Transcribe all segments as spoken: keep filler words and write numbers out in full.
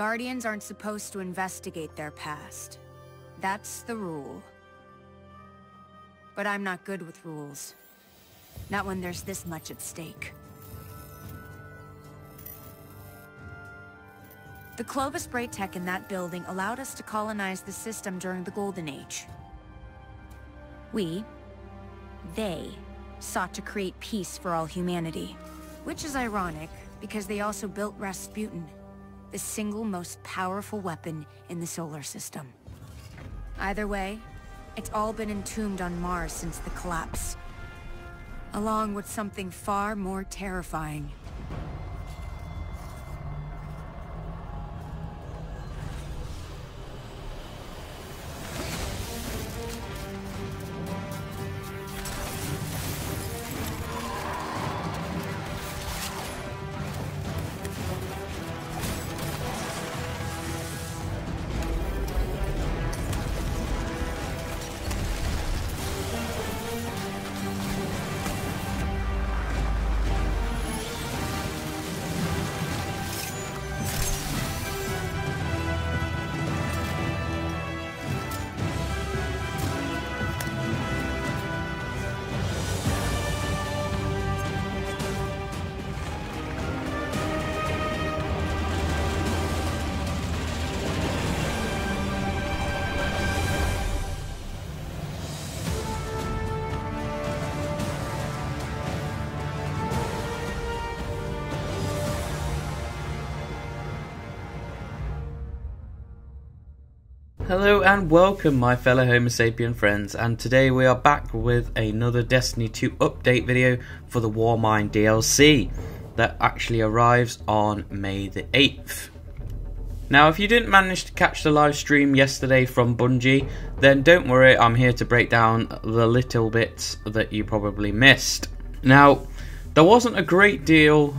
Guardians aren't supposed to investigate their past. That's the rule. But I'm not good with rules. Not when there's this much at stake. The Clovis Braytek in that building allowed us to colonize the system during the Golden Age. We, they, sought to create peace for all humanity. Which is ironic, because they also built Rasputin, the single most powerful weapon in the solar system. Either way, it's all been entombed on Mars since the collapse, along with something far more terrifying. Hello and welcome my fellow Homo sapien friends, and today we are back with another Destiny two update video for the Warmind D L C that actually arrives on May the eighth. Now if you didn't manage to catch the live stream yesterday from Bungie, then don't worry, I'm here to break down the little bits that you probably missed. Now there wasn't a great deal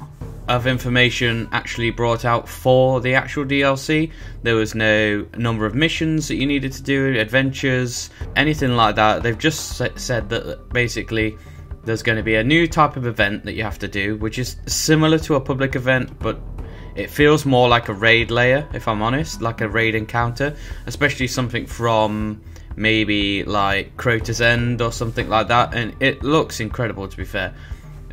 of information actually brought out for the actual D L C. There was no number of missions that you needed to do, adventures, anything like that. They've just said that basically there's going to be a new type of event that you have to do, which is similar to a public event, but it feels more like a raid layer, if I'm honest, like a raid encounter, especially something from maybe like Crota's End or something like that, and it looks incredible, to be fair.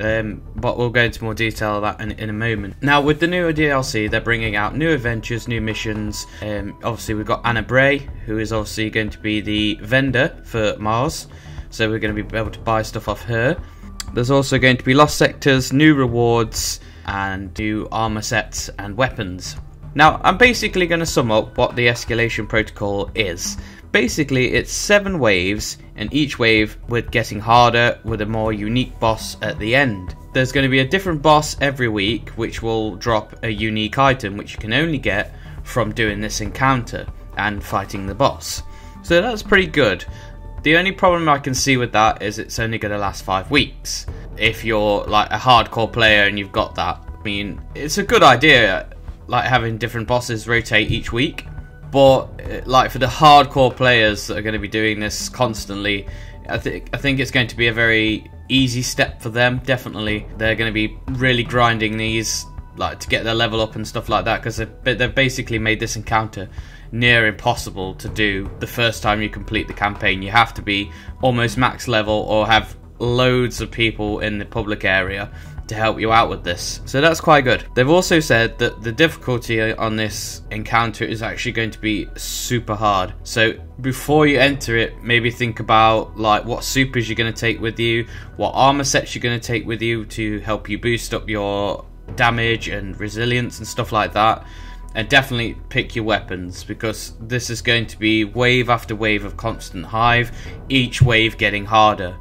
Um, but we'll go into more detail of that in, in a moment. Now with the new D L C, they're bringing out new adventures, new missions. Um, obviously we've got Anna Bray, who is obviously going to be the vendor for Mars, so we're going to be able to buy stuff off her. There's also going to be lost sectors, new rewards and new armor sets and weapons. Now I'm basically going to sum up what the Escalation Protocol is. Basically, it's seven waves, and each wave with getting harder with a more unique boss at the end. There's going to be a different boss every week, which will drop a unique item, which you can only get from doing this encounter and fighting the boss. So that's pretty good. The only problem I can see with that is it's only going to last five weeks. If you're like a hardcore player and you've got that, I mean, it's a good idea, like having different bosses rotate each week. But like for the hardcore players that are going to be doing this constantly, I think I think it's going to be a very easy step for them. Definitely, they're going to be really grinding these, like to get their level up and stuff like that, because they've, they've basically made this encounter near impossible to do. The first time you complete the campaign, you have to be almost max level or have loads of people in the public area to help you out with this, so that's quite good. They've also said that the difficulty on this encounter is actually going to be super hard, so before you enter it, maybe think about like what supers you're going to take with you, what armor sets you're going to take with you to help you boost up your damage and resilience and stuff like that, and definitely pick your weapons, because this is going to be wave after wave of constant hive, each wave getting harder.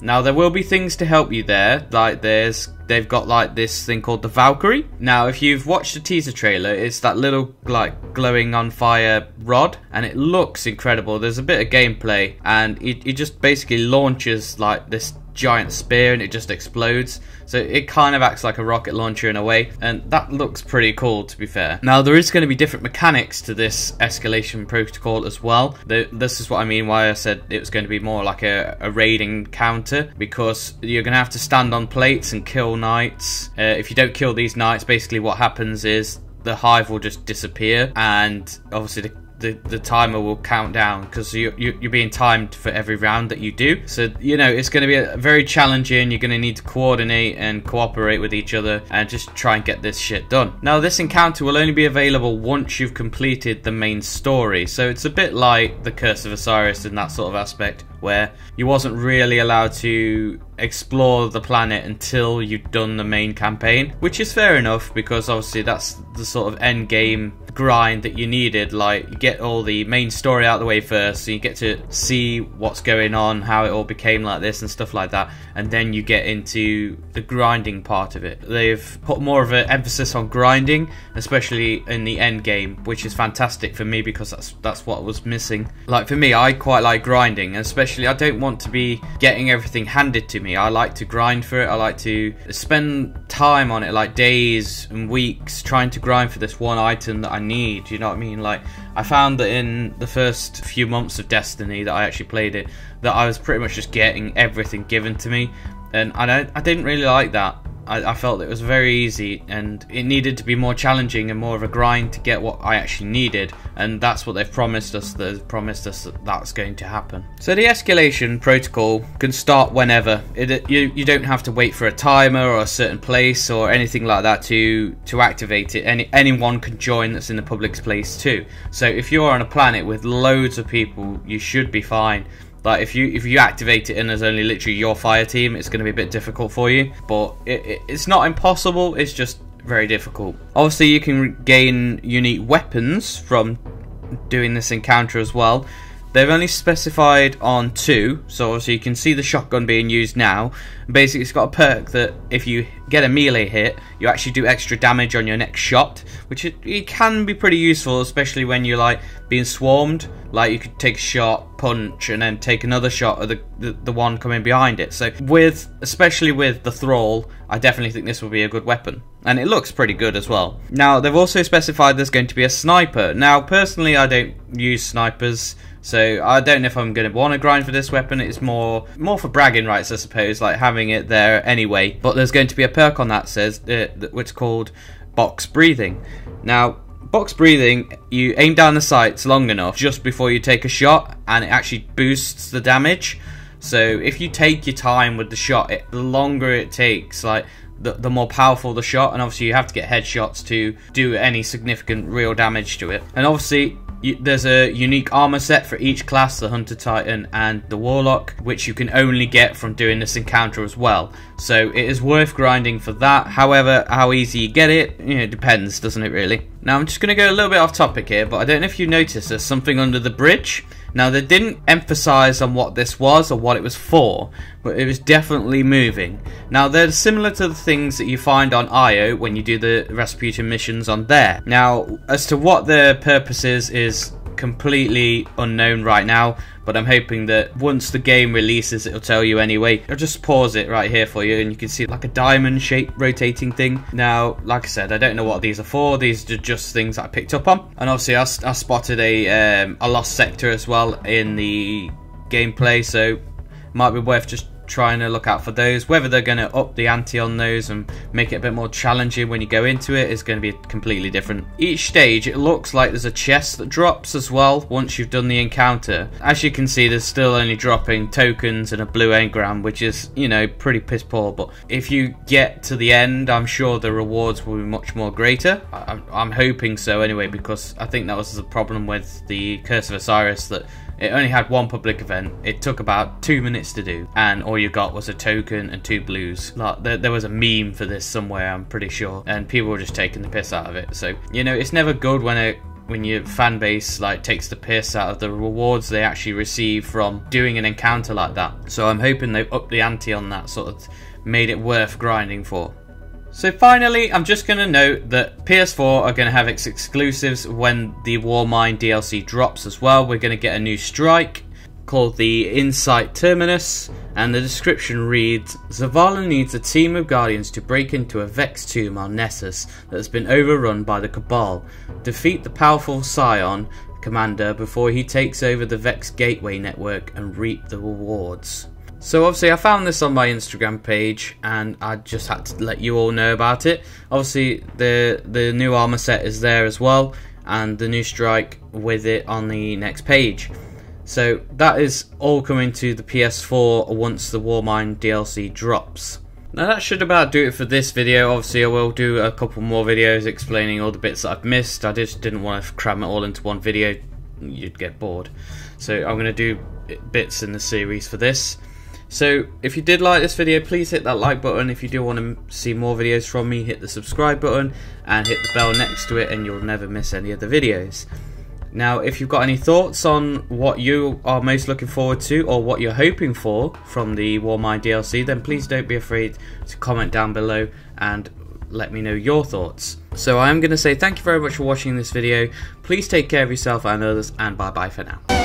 Now there will be things to help you there, like there's they've got like this thing called the Valkyrie. Now if you've watched the teaser trailer, it's that little like glowing on fire rod, and it looks incredible. There's a bit of gameplay, and it, it just basically launches like this giant spear and it just explodes. So it kind of acts like a rocket launcher in a way, and that looks pretty cool, to be fair. Now there is going to be different mechanics to this Escalation Protocol as well. The, this is what I mean why I said it was going to be more like a, a raid encounter, because you're going to have to stand on plates and kill knights. Uh, if you don't kill these knights, basically what happens is the hive will just disappear, and obviously the The, the timer will count down, because you, you, you're being timed for every round that you do. So, you know, it's going to be a very challenging. You're going to need to coordinate and cooperate with each other and just try and get this shit done. Now, this encounter will only be available once you've completed the main story. So it's a bit like the Curse of Osiris in that sort of aspect, where you wasn't really allowed to explore the planet until you'd done the main campaign, which is fair enough, because obviously that's the sort of end game grind that you needed. Like, you get all the main story out of the way first, so you get to see what's going on, how it all became like this and stuff like that, and then you get into the grinding part of it. They've put more of an emphasis on grinding, especially in the end game, which is fantastic for me, because that's that's what was missing. Like, for me, I quite like grinding, and especially I don't want to be getting everything handed to me. I like to grind for it. I like to spend time on it, like days and weeks, trying to grind for this one item that I need, you know what I mean? Like, I found that in the first few months of Destiny that I actually played it, that I was pretty much just getting everything given to me, and I, don't, I didn't really like that. I, I felt it was very easy, and it needed to be more challenging and more of a grind to get what I actually needed, and that's what they've promised us. They've promised us that that's going to happen. So the Escalation Protocol can start whenever. It, you, you don't have to wait for a timer or a certain place or anything like that to, to activate it. Any, anyone can join that's in the public place too. So if you're on a planet with loads of people, you should be fine. Like, if you if you activate it and there's only literally your fire team, it's going to be a bit difficult for you. But it, it, it's not impossible, it's just very difficult. Obviously, you can gain unique weapons from doing this encounter as well. They've only specified on two, so obviously you can see the shotgun being used now. Basically, it's got a perk that if you get a melee hit, you actually do extra damage on your next shot, which it, it can be pretty useful, especially when you're like being swarmed. Like, you could take a shot, punch, and then take another shot at the, the, the one coming behind it. So with, especially with the Thrall, I definitely think this will be a good weapon. And it looks pretty good as well. Now, they've also specified there's going to be a sniper. Now, personally, I don't use snipers, so I don't know if I'm going to want to grind for this weapon. It's more more for bragging rights, I suppose, like having it there anyway. But there's going to be a perk on that says uh, which called box breathing. Now, box breathing, you aim down the sights long enough just before you take a shot, and it actually boosts the damage. So if you take your time with the shot, it, the longer it takes, like, The, the more powerful the shot, and obviously you have to get headshots to do any significant real damage to it. And obviously you, there's a unique armor set for each class, the Hunter Titan and the Warlock, which you can only get from doing this encounter as well. So it is worth grinding for that. However, how easy you get it, you know, depends, doesn't it really? Now, I'm just going to go a little bit off topic here, but I don't know if you noticed there's something under the bridge. Now, they didn't emphasize on what this was or what it was for, but it was definitely moving. Now, they're similar to the things that you find on I O when you do the Rasputin missions on there. Now, as to what their purpose is, is completely unknown right now, but I'm hoping that once the game releases, it'll tell you anyway. I'll just pause it right here for you, and you can see like a diamond shaped rotating thing. Now, like I said, I don't know what these are for. These are just things that I picked up on. And obviously I, I spotted a, um, a lost sector as well in the gameplay, so might be worth just trying to look out for those. Whether they're going to up the ante on those and make it a bit more challenging when you go into it is going to be completely different. Each stage, it looks like there's a chest that drops as well once you've done the encounter. As you can see, there's still only dropping tokens and a blue engram, which is, you know, pretty piss poor. But if you get to the end, I'm sure the rewards will be much more greater. I'm, I'm hoping so anyway, because I think that was the problem with the Curse of Osiris, that it only had one public event. It took about two minutes to do, and all you got was a token and two blues. Like, there, there was a meme for this somewhere, I'm pretty sure, and people were just taking the piss out of it. So, you know, it's never good when a when your fan base like takes the piss out of the rewards they actually receive from doing an encounter like that. So I'm hoping they've upped the ante on that, sort of made it worth grinding for. So finally, I'm just going to note that P S four are going to have its exclusives when the Warmind D L C drops as well. We're going to get a new strike called the Insight Terminus, and the description reads, Zavala needs a team of guardians to break into a Vex tomb on Nessus that has been overrun by the Cabal. Defeat the powerful Scion commander before he takes over the Vex gateway network and reap the rewards. So obviously I found this on my Instagram page and I just had to let you all know about it. Obviously the the new armor set is there as well, and the new strike with it on the next page. So that is all coming to the P S four once the Warmind D L C drops. Now that should about do it for this video. Obviously I will do a couple more videos explaining all the bits that I've missed. I just didn't want to cram it all into one video, you'd get bored. So I'm going to do bits in the series for this. So if you did like this video, please hit that like button. If you do want to see more videos from me, hit the subscribe button and hit the bell next to it and you'll never miss any of the videos. Now if you've got any thoughts on what you are most looking forward to or what you're hoping for from the Warmind D L C, then please don't be afraid to comment down below and let me know your thoughts. So I am going to say thank you very much for watching this video. Please take care of yourself and others, and bye bye for now.